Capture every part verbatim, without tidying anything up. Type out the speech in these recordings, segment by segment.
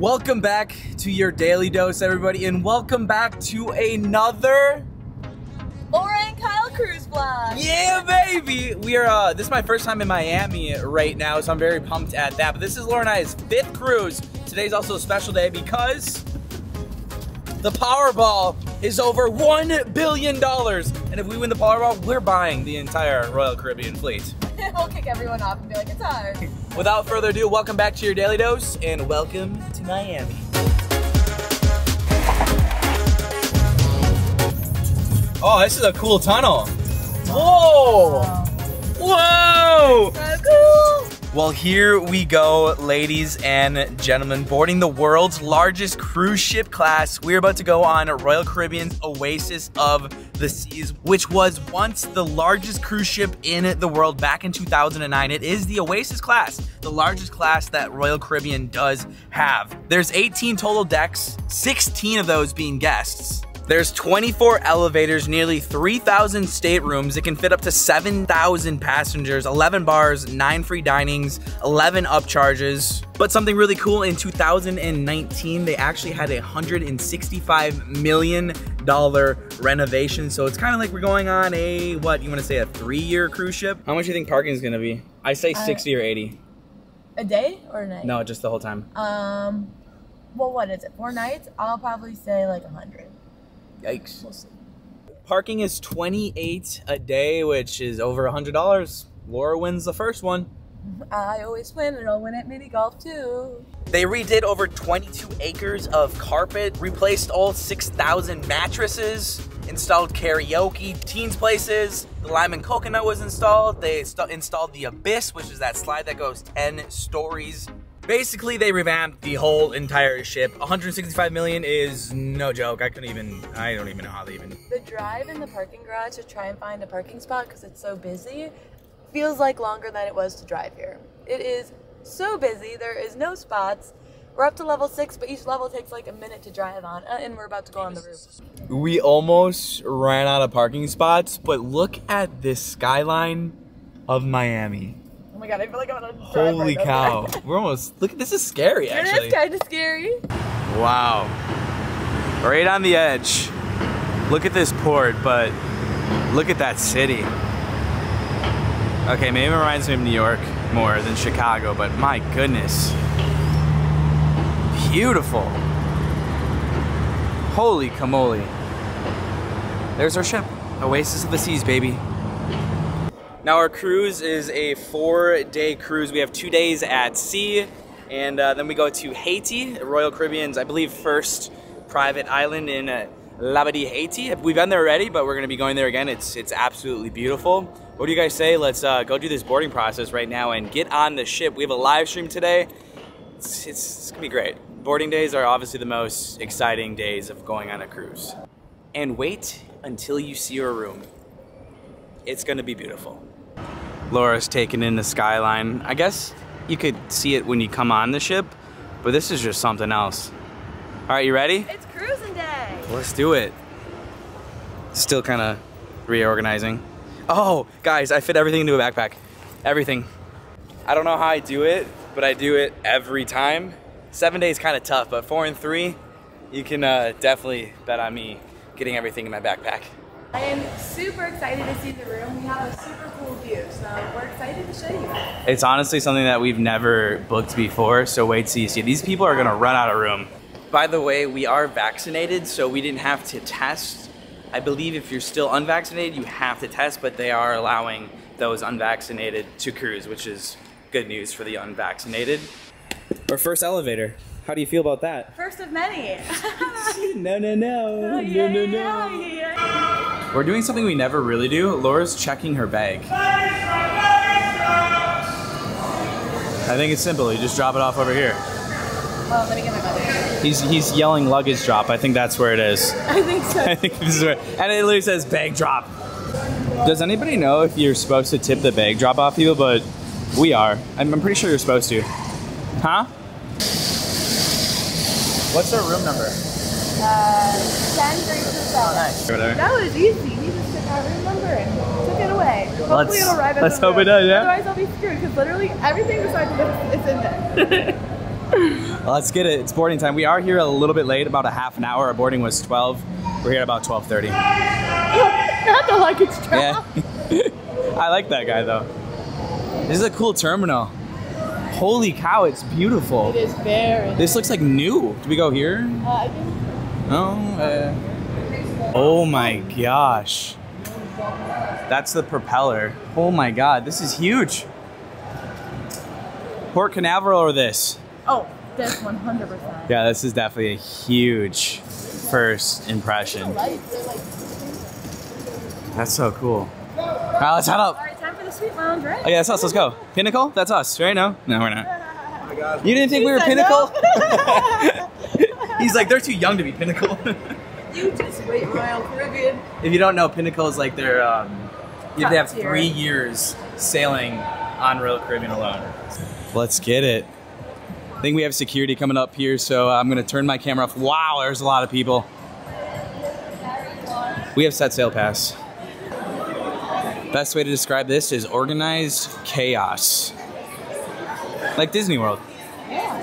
Welcome back to your daily dose, everybody, and welcome back to another Laura and Kyle Cruise Vlog. Yeah, baby! We are, uh, this is my first time in Miami right now, so I'm very pumped at that. But this is Laura and I's fifth cruise. Today's also a special day because the Powerball is over one billion dollars. And if we win the Powerball, we're buying the entire Royal Caribbean fleet. We'll kick everyone off and be like, it's ours. Without further ado, welcome back to your Daily Dose and welcome to Miami. Oh, this is a cool tunnel. Whoa! Whoa! That's so cool! Well, here we go, ladies and gentlemen, boarding the world's largest cruise ship class. We're about to go on Royal Caribbean's Oasis of the Seas, which was once the largest cruise ship in the world back in two thousand nine. It is the Oasis class, the largest class that Royal Caribbean does have. There's eighteen total decks, sixteen of those being guests. There's twenty-four elevators, nearly three thousand staterooms. It can fit up to seven thousand passengers, eleven bars, nine free dinings, eleven upcharges. But something really cool, in two thousand nineteen, they actually had a one hundred sixty-five million dollar renovation. So it's kind of like we're going on a, what, you want to say a three-year cruise ship? How much do you think parking is going to be? I say uh, sixty or eighty. A day or a night? No, just the whole time. Um, well, what is it? Four nights? I'll probably say like one hundred. Yikes. Parking is twenty-eight a day, which is over one hundred dollars. Laura wins the first one. I always win, and I'll win at mini golf too. They redid over twenty-two acres of carpet, replaced all six thousand mattresses, installed karaoke, teens places. The lime and coconut was installed. They installed the abyss, which is that slide that goes ten stories. Basically, they revamped the whole entire ship. one hundred sixty-five million is no joke. I couldn't even, I don't even know how they even. The drive in the parking garage to try and find a parking spot because it's so busy feels like longer than it was to drive here. It is so busy, there is no spots. We're up to level six, but each level takes like a minute to drive on, and we're about to go on the roof. We almost ran out of parking spots, but look at this skyline of Miami. Oh my God, I feel like I'm gonna drive right over. Holy cow. We're almost, look, this is scary actually. It is kind of scary. Wow. Right on the edge. Look at this port, but look at that city. Okay, maybe it reminds me of New York more than Chicago, but my goodness. Beautiful. Holy camole. There's our ship, Oasis of the Seas, baby. Now our cruise is a four-day cruise. We have two days at sea, and uh, then we go to Haiti, Royal Caribbean's, I believe, first private island in uh, Labadee, Haiti. We've been there already, but we're gonna be going there again. It's, it's absolutely beautiful. What do you guys say? Let's uh, go do this boarding process right now and get on the ship. We have a live stream today. It's, it's, it's gonna be great. Boarding days are obviously the most exciting days of going on a cruise. And wait until you see your room. It's gonna be beautiful. Laura's taking in the skyline. I guess you could see it when you come on the ship, but this is just something else. All right, you ready? It's cruising day. Let's do it. Still kind of reorganizing. Oh, guys, I fit everything into a backpack. Everything. I don't know how I do it, but I do it every time. Seven days kind of tough, but four and three, you can uh, definitely bet on me getting everything in my backpack. I am super excited to see the room. We have a super cool view, so we're excited to show you guys. It's honestly something that we've never booked before, so wait till you see. These people are gonna run out of room. By the way, we are vaccinated, so we didn't have to test. I believe if you're still unvaccinated, you have to test, but they are allowing those unvaccinated to cruise, which is good news for the unvaccinated. Our first elevator. How do you feel about that? First of many. No, no, no. Oh, yeah, no, no, no. Yeah, yeah. We're doing something we never really do. Laura's checking her bag. I think it's simple. You just drop it off over here. Oh, let me get my bag. He's he's yelling luggage drop. I think that's where it is. I think so. I think this is where. And it literally says bag drop. Does anybody know if you're supposed to tip the bag drop off people? But we are. I'm, I'm pretty sure you're supposed to. Huh? What's our room number? Uh, ten thirty-two. Nice. That was easy. He just took our room number and took it away. Hopefully let's, it'll arrive at let's the Let's hope room. It does, yeah. Otherwise I'll be screwed because literally everything besides this is in there. Well, let's get it. It's boarding time. We are here a little bit late, about a half an hour. Our boarding was twelve. We're here at about twelve thirty. Not the luggage drop. Yeah. I like that guy though. This is a cool terminal. Holy cow, it's beautiful. It is very nice. This looks like new. Do we go here? Uh, I think so. Oh, uh, oh my gosh. That's the propeller. Oh my god, this is huge. Port Canaveral or this? Oh, that's one hundred percent. Yeah, this is definitely a huge first impression. That's so cool. All right, let's head up. All right, time for the suite lounge, right? Oh yeah, that's us, let's go. Pinnacle? That's us, right? No, no we're not. Oh my god. You didn't think we were Pinnacle? No. He's like, they're too young to be Pinnacle. You just wait, Royal Caribbean. If you don't know, Pinnacle is like their, um, they have three years sailing on Royal Caribbean alone. Let's get it. I think we have security coming up here, so I'm gonna turn my camera off. Wow, there's a lot of people. We have set sail pass. Best way to describe this is organized chaos. Like Disney World. Yeah.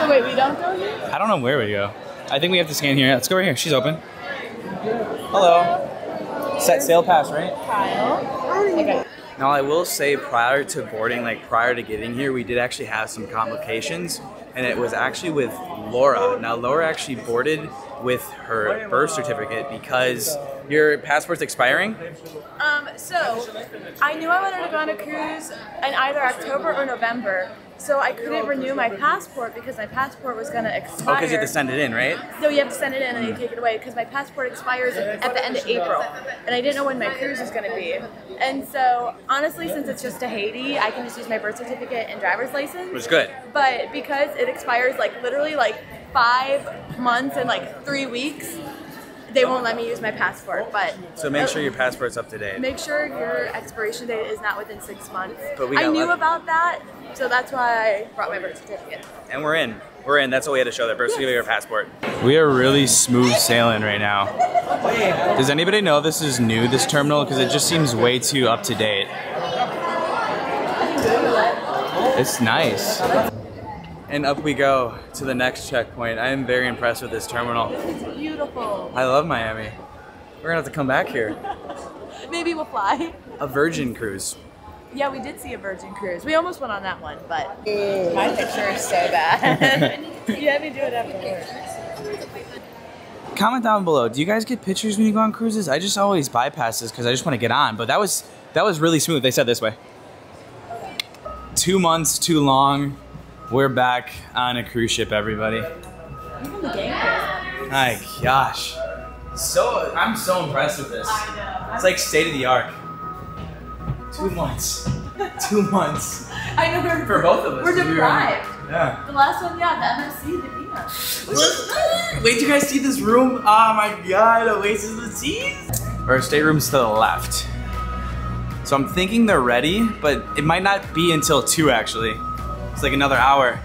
So wait, we don't go here? I don't know where we go. I think we have to scan here. Let's go over here. She's open. Hello. Set sail pass, right? Kyle. Okay. Now I will say prior to boarding, like prior to getting here, we did actually have some complications, and it was actually with Laura. Now Laura actually boarded with her birth certificate because your passport's expiring? Um, so I knew I wanted to go on a cruise in either October or November. So I couldn't renew my passport because my passport was going to expire. Oh, because you have to send it in, right? No, you have to send it in and they take it away because my passport expires at the end of April. And I didn't know when my cruise was going to be. And so, honestly, since it's just to Haiti, I can just use my birth certificate and driver's license. Which is good. But because it expires like literally like five months and like three weeks, they won't let me use my passport, but... So make sure your passport's up to date. Make sure your expiration date is not within six months. But we got I knew lucky. about that, so that's why I brought my birth certificate. And we're in. We're in. That's all we had to show, that birth certificate or passport. We are really smooth sailing right now. Does anybody know this is new, this terminal? Because it just seems way too up to date. It's nice. And up we go to the next checkpoint. I am very impressed with this terminal. It's beautiful. I love Miami. We're gonna have to come back here. Maybe we'll fly. A Virgin cruise. Yeah, we did see a Virgin cruise. We almost went on that one, but Ooh. my picture is so bad. You had me do it afterwards. Comment down below. Do you guys get pictures when you go on cruises? I just always bypass this because I just want to get on. But that was that was really smooth. They said this way. Okay. Two months too long. We're back on a cruise ship, everybody. Even the game. My gosh. So, I'm so impressed with this. I know. It's like state of the art. Two months. Two months. I know. We're, For both of us. We're deprived. We yeah. The last one, yeah, the M S C Divina. Wait, do you guys see this room? Oh my god, Oasis of the Seas. Our stateroom's to the left. So I'm thinking they're ready, but it might not be until two actually. It's like another hour,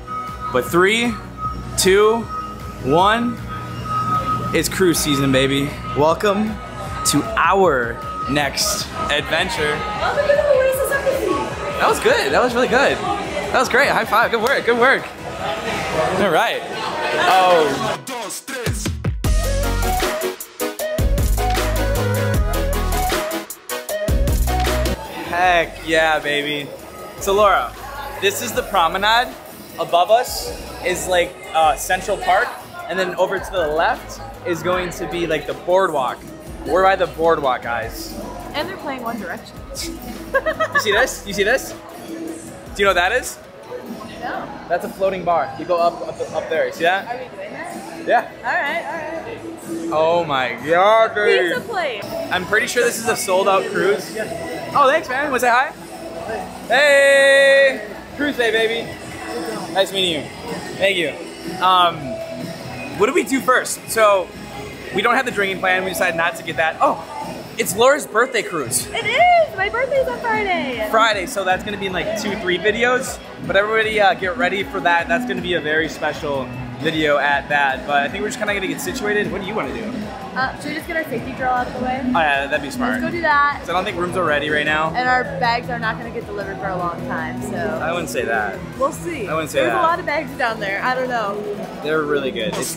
but three, two, one, it's cruise season, baby. Welcome to our next adventure. That was good, that was really good. That was great, high five, good work, good work. All right. Oh. Heck yeah, baby. So Laura. This is the promenade. Above us is like uh, Central Park, and then over to the left is going to be like the boardwalk. We're by the boardwalk, guys. And they're playing One Direction. You see this? You see this? Do you know what that is? No. That's a floating bar. You go up, up, up there. You see that? Are we doing that? Yeah. All right, all right. Oh my god, baby. Pizza plate. I'm pretty sure this is a sold-out cruise. Oh, thanks, man. Want to say hi? Hey. Cruise day, baby. Nice meeting you. Thank you. Um, what do we do first? So, we don't have the drinking plan. We decided not to get that. Oh, it's Laura's birthday cruise. It is. My birthday's on Friday. Friday, so that's going to be in like two, three videos. But everybody uh, get ready for that. That's going to be a very special video at that. But I think we're just kind of going to get situated. What do you want to do? Uh, should we just get our safety drill out of the way? Oh yeah, that'd be smart. Let's go do that. So I don't think rooms are ready right now. And our bags are not going to get delivered for a long time, so. I wouldn't say that. We'll see. I wouldn't say There's that. There's a lot of bags down there. I don't know. They're really good. It's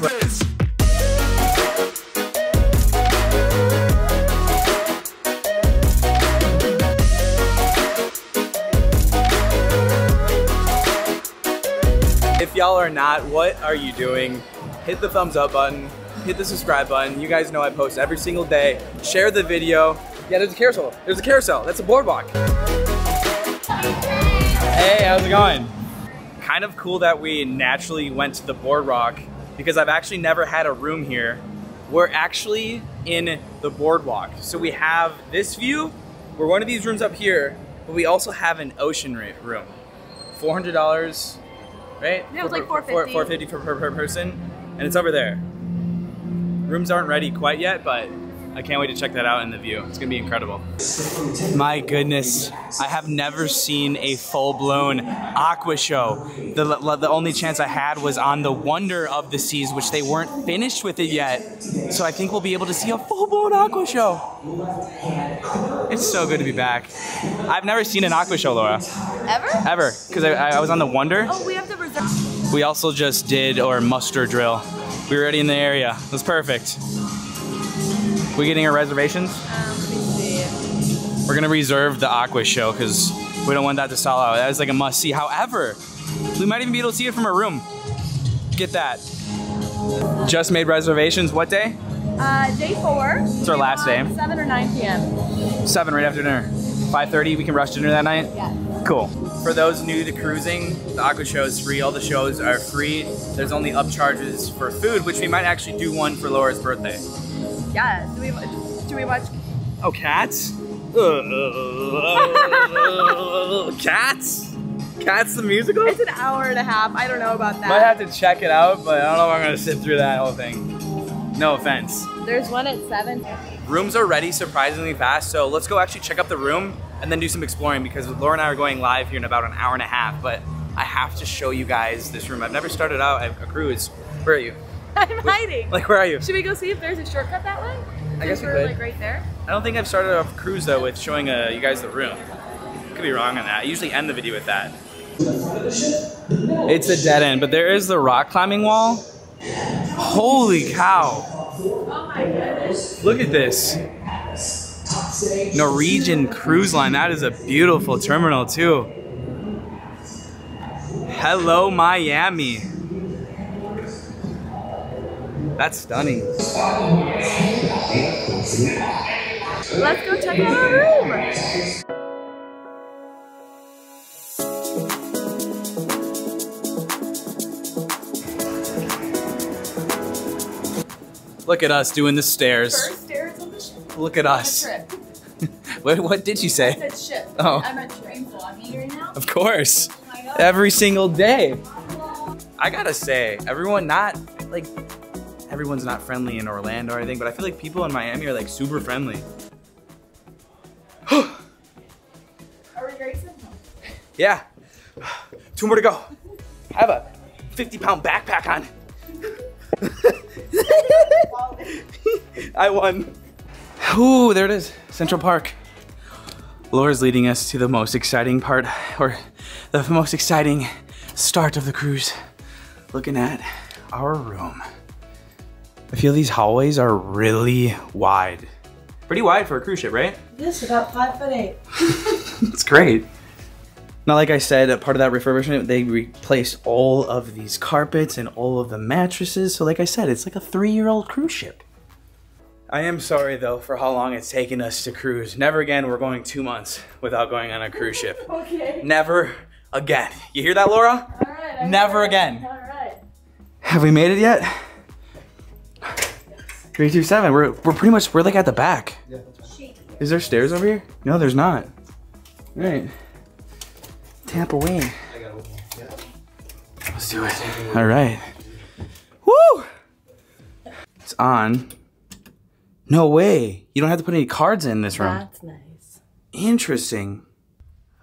if y'all are not, what are you doing? Hit the thumbs up button. Hit the subscribe button. You guys know I post every single day. Share the video. Yeah, there's a carousel. There's a carousel. That's a boardwalk. Hey, how's it going? Kind of cool that we naturally went to the boardwalk because I've actually never had a room here. We're actually in the boardwalk. So we have this view. We're one of these rooms up here, but we also have an ocean room. four hundred dollars, right? Yeah, it was like four fifty. four fifty per, per, per person, and it's over there. Rooms aren't ready quite yet, but I can't wait to check that out in the view. It's gonna be incredible. My goodness, I have never seen a full-blown aqua show. The, the only chance I had was on the Wonder of the Seas, which they weren't finished with it yet. So I think we'll be able to see a full-blown aqua show. It's so good to be back. I've never seen an aqua show, Laura. Ever? Ever, because I, I was on the Wonder. Oh, we have the reserve. We also just did our muster drill. We were already in the area. It was perfect. We getting our reservations? Um, let me see. We're gonna reserve the aqua show because we don't want that to sell out. That is like a must see. However, we might even be able to see it from our room. Get that. Just made reservations. What day? Uh, day four. It's our last day. seven or nine P M seven right after dinner. five thirty, we can rush dinner that night? Yeah. Cool. For those new to cruising, the aqua show is free. All the shows are free. There's only upcharges for food, which we might actually do one for Laura's birthday. Yeah. Do we, do we watch? Oh, cats? Cats? Cats the musical? It's an hour and a half. I don't know about that. Might have to check it out, but I don't know if I'm going to sit through that whole thing. No offense. There's one at seven. Rooms are ready surprisingly fast, so let's go actually check up the room and then do some exploring because Laura and I are going live here in about an hour and a half, but I have to show you guys this room. I've never started out a cruise. Where are you? I'm Which, hiding. Like, where are you? Should we go see if there's a shortcut that way? I guess we could. Like right there? I don't think I've started off a cruise though with showing uh, you guys the room. Could be wrong on that. I usually end the video with that. It's a dead end, but there is the rock climbing wall. Holy cow. Oh my goodness. Look at this. Norwegian Cruise Line. That is a beautiful terminal too. Hello, Miami. That's stunning. Let's go check out our room. Look at us doing the stairs. First stairs on the ship. Look at on us. Trip. what, what did you say? I said ship. Oh. I'm a train vlogging right now. Of course. I know. Every single day. I gotta say, everyone not, like, everyone's not friendly in Orlando or anything, but I feel like people in Miami are like super friendly. Are we racing? Yeah. Two more to go. I have a fifty pound backpack on. I won. Ooh, there it is, Central Park. Laura's leading us to the most exciting part, or the most exciting start of the cruise. Looking at our room. I feel these hallways are really wide. Pretty wide for a cruise ship, right? Yes, about five foot eight. It's great. Now, like I said, part of that refurbishment, they replaced all of these carpets and all of the mattresses. So like I said, it's like a three year old cruise ship. I am sorry though for how long it's taken us to cruise. Never again, we're going two months without going on a cruise ship. Okay. Never again. You hear that, Laura? All right. I Never again. All right. Have we made it yet? Yes. three two seven, we're, we're pretty much, we're like at the back. Yeah, that's right. Is there stairs over here? No, there's not. All right. Tap away. Let's do it. All right. Woo! It's on. No way. You don't have to put any cards in this room. That's nice. Interesting.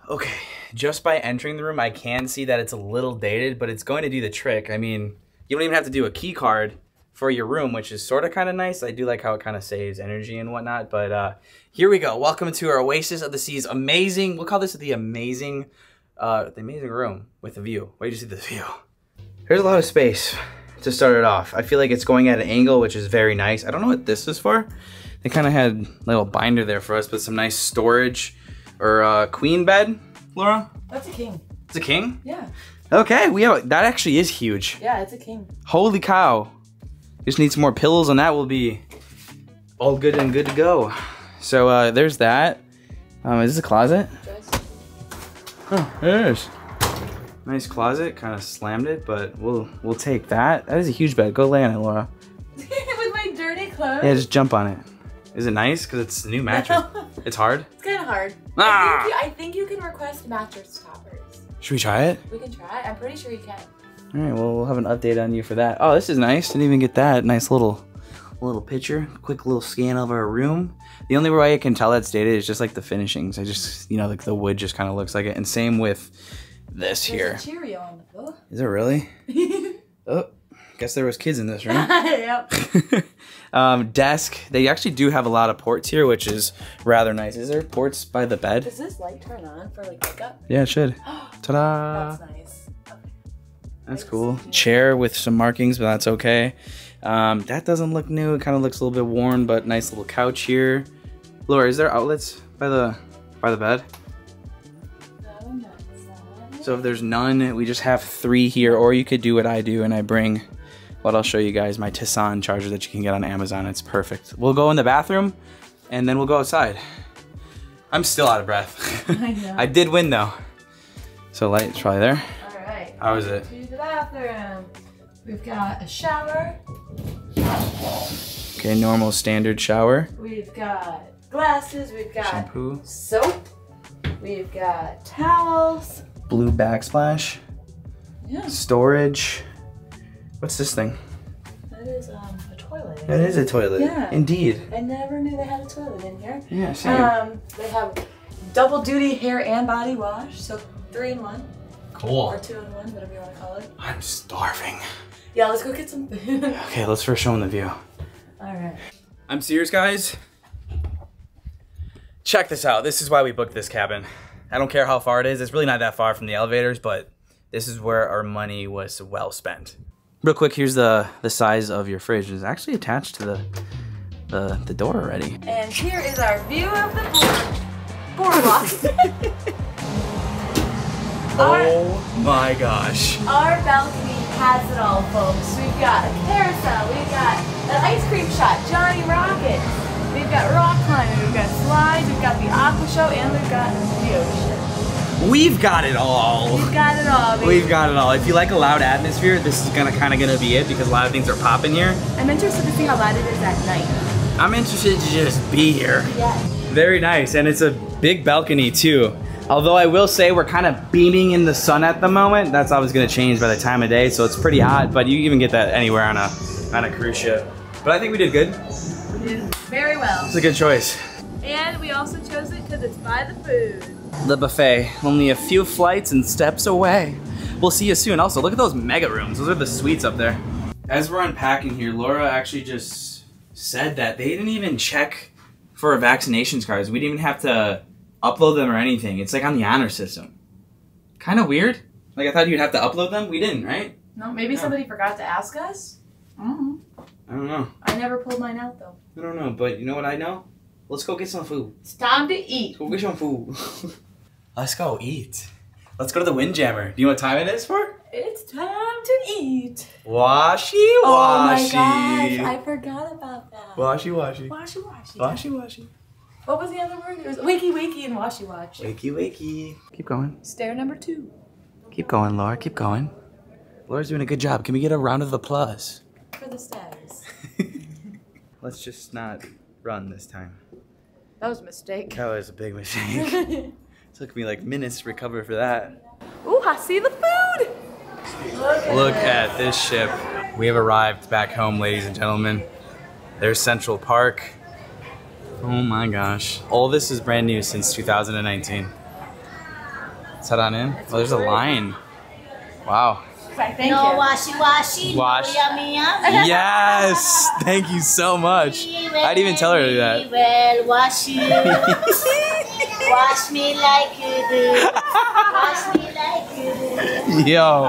Okay. Just by entering the room, I can see that it's a little dated, but it's going to do the trick. I mean, you don't even have to do a key card for your room, which is sort of kind of nice. I do like how it kind of saves energy and whatnot. But uh, here we go. Welcome to our Oasis of the Seas. Amazing. We'll call this the amazing, uh, the amazing room with the view. Wait to see the view. Here's a lot of space to start it off. I feel like it's going at an angle, which is very nice. I don't know what this is for. They kind of had a little binder there for us, but some nice storage or uh, queen bed. Laura? That's a king. It's a king? Yeah. Okay, we have, that actually is huge. Yeah, it's a king. Holy cow. Just need some more pillows and that will be all good and good to go. So uh, there's that. Um, is this a closet? Yes. Oh, it is. Nice closet, kind of slammed it, but we'll we'll take that. That is a huge bed. Go lay on it, Laura. With my dirty clothes? Yeah, just jump on it. Is it nice? Because it's a new mattress. It's hard? It's kind of hard. Ah! I think, you, I think you can request mattress toppers. Should we try it? We can try it. I'm pretty sure you can. All right, well, we'll have an update on you for that. Oh, this is nice. Didn't even get that. Nice little little picture. Quick little scan of our room. The only way I can tell that's dated is just like the finishings. I just, you know, like the wood just kind of looks like it. And same with this. There's here. There's a Cheerio on the floor. Is it really? Oh, guess there was kids in this room. Yep. um, desk. They actually do have a lot of ports here, which is rather nice. Is there ports by the bed? Does this light turn on for like pickup? Yeah, it should. Ta-da! That's nice. That's cool. Chair with some markings, but that's okay. Um, that doesn't look new. It kind of looks a little bit worn, but nice little couch here. Laura, is there outlets by the by the bed? So if there's none, we just have three here, or you could do what I do and I bring, what I'll show you guys, my Tissan charger that you can get on Amazon. It's perfect. We'll go in the bathroom and then we'll go outside. I'm still out of breath. I know. I did win though. So light's probably there. How is it? To the bathroom. We've got a shower. Okay, normal standard shower. We've got glasses. We've got shampoo, soap. We've got towels. Blue backsplash. Yeah. Storage. What's this thing? That is um, a toilet. That is a toilet. Yeah. Indeed. I never knew they had a toilet in here. Yeah, same. Um, they have double duty hair and body wash, so three in one. Cool. Or two in one, whatever you want to call it. I'm starving. Yeah, let's go get some food. Okay, let's first show them the view. All right. I'm serious, guys. Check this out. This is why we booked this cabin. I don't care how far it is. It's really not that far from the elevators, but this is where our money was well spent. Real quick, here's the, the size of your fridge. It's actually attached to the, the, the door already. And here is our view of the boardwalk. Board Oh our, my gosh. Our balcony has it all, folks. We've got a carousel, we've got an ice cream shop, Johnny Rocket, we've got rock climbing, we've got slides, we've got the aqua show, and we've got the ocean. We've got it all. We've got it all, baby. We've got it all. If you like a loud atmosphere, this is gonna kinda gonna be it because a lot of things are popping here. I'm interested to see how loud it is at night. I'm interested to just be here. Yes. Very nice, and it's a big balcony too. Although I will say we're kind of beaming in the sun at the moment. That's always gonna change by the time of day, so it's pretty hot, but you even get that anywhere on a on a cruise ship. But I think we did good. We did very well. It's a good choice. And we also chose it because it's by the food. The buffet, only a few flights and steps away. We'll see you soon. Also, look at those mega rooms. Those are the suites up there. As we're unpacking here, Laura actually just said that they didn't even check for our vaccinations cards. We didn't even have to upload them or anything. It's like on the honor system. Kind of weird. Like I thought you'd have to upload them. We didn't, right? No, maybe no. Somebody forgot to ask us? I don't know. I don't know. I never pulled mine out though. I don't know, but you know what I know? Let's go get some food. It's time to eat. Let's go get some food. Let's go eat. Let's go to the Windjammer. Do you know what time it is for? It's time to eat. Washy washy. Oh my gosh, I forgot about that. Washy washy. Washy washy. Washy washy. What was the other word? It was wakey wakey and washy watch. Wakey wakey. Keep going. Stair number two. Keep going, Laura. Keep going. Laura's doing a good job. Can we get a round of applause? For the stairs. Let's just not run this time. That was a mistake. That was a big mistake. It took me like minutes to recover for that. Ooh, I see the food! Look at, Look at this ship. We have arrived back home, ladies and gentlemen. There's Central Park. Oh my gosh. All this is brand new since two thousand nineteen. Let's head on in. Oh, there's a line. Wow. I thank no, you. No washi washi. Wash. Yummy, yummy. Yes. Thank you so much. I didn't even tell her that. Well, washi. Wash me like you do. Wash me like you do. Yo.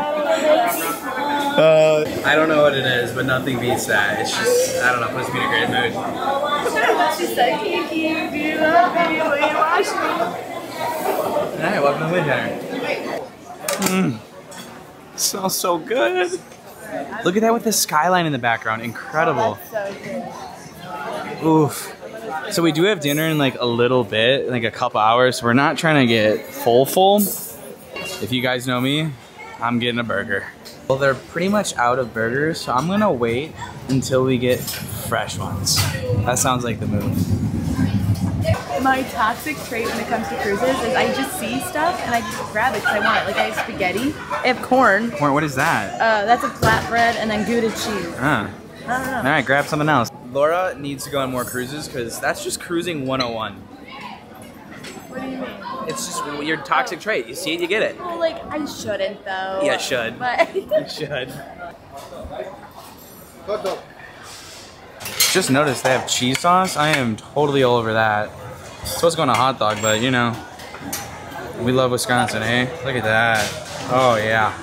Uh, I don't know what it is, but nothing beats that. It's just, I don't know, it puts me in a great mood. She's like, Kiki, do you love me? Will you wash me? Alright, welcome to Windjammer. Mmm. Smells so good. Look at that with the skyline in the background. Incredible. Oof. So we do have dinner in like a little bit, like a couple hours. We're not trying to get full full. If you guys know me, I'm getting a burger. Well, they're pretty much out of burgers, so I'm gonna wait until we get fresh ones. That sounds like the move. My toxic trait when it comes to cruises is I just see stuff and I just grab it because I want it. Like I have spaghetti, I have corn. Corn, what is that? Uh, that's a flatbread and then Gouda cheese. Ah. I don't know. All right, grab something else. Laura needs to go on more cruises because that's just cruising one oh one. What do you mean? It's just your toxic trait. You see it, you get it. Well, like, I shouldn't though. Yeah, should. But you should. Just noticed they have cheese sauce. I am totally all over that. Supposed to go on a hot dog, but you know, we love Wisconsin, eh? Look at that. Oh yeah.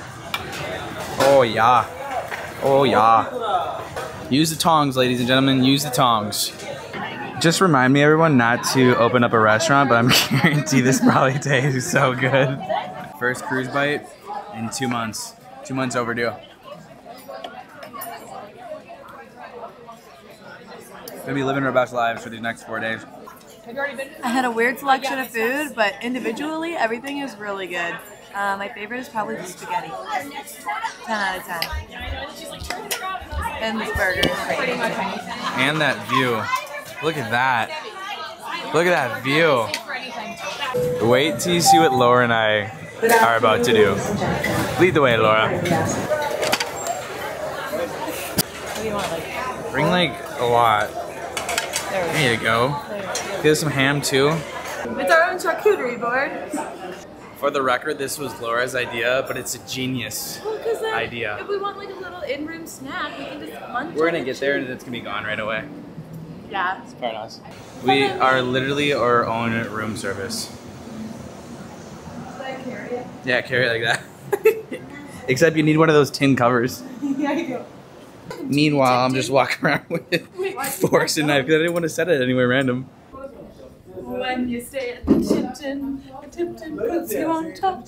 Oh yeah. Oh yeah. Use the tongs, ladies and gentlemen. Use the tongs. Just remind me, everyone, not to open up a restaurant, but I'm guarantee this probably tastes so good. First cruise bite in two months. Two months overdue. Gonna be living our best lives for these next four days. I had a weird selection of food, but individually, everything is really good. Uh, my favorite is probably the spaghetti. ten out of ten. And this burger is great. And that view. Look at that. Look at that view. Wait till you see what Laura and I are about to do. Lead the way, Laura. Bring like a lot. There you go. Here's some ham too. It's our own charcuterie board. For the record, this was Laura's idea, but it's a genius well, then, idea. If we want like a little in-room snack, we can just munch. We're gonna get there and it's gonna be gone right away. Yeah. It's paradise. We are literally our own room service. Should I carry it? Yeah, carry it like that. Except you need one of those tin covers. Yeah, you do. Meanwhile, I'm just walking around with forks and knife because I didn't want to set it anywhere random. When you stay at the Tipton, the Tipton puts you on top.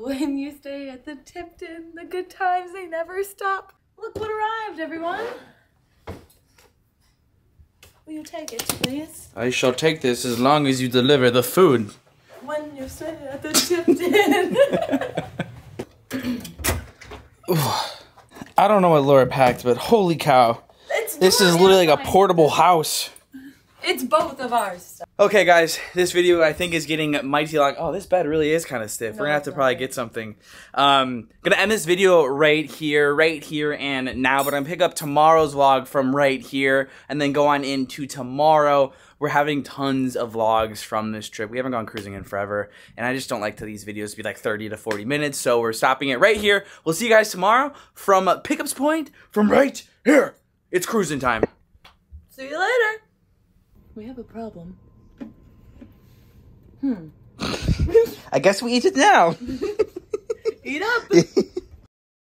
When you stay at the Tipton, the good times, they never stop. Look what arrived, everyone. Will you take it, please? I shall take this as long as you deliver the food. When you stay at the Tipton. I don't know what Laura packed, but holy cow. It's this is literally like a portable house. It's both of ours. Okay guys, this video I think is getting mighty like, oh, this bed really is kind of stiff. No, we're gonna have to probably get something. Um, gonna end this video right here, right here and now, but I'm gonna pick up tomorrow's vlog from right here and then go on into tomorrow. We're having tons of vlogs from this trip. We haven't gone cruising in forever, and I just don't like to these videos to be like thirty to forty minutes, so we're stopping it right here. We'll see you guys tomorrow from Pickup's Point from right here. It's cruising time. See you later. We have a problem. Hmm. I guess we eat it now. Eat up.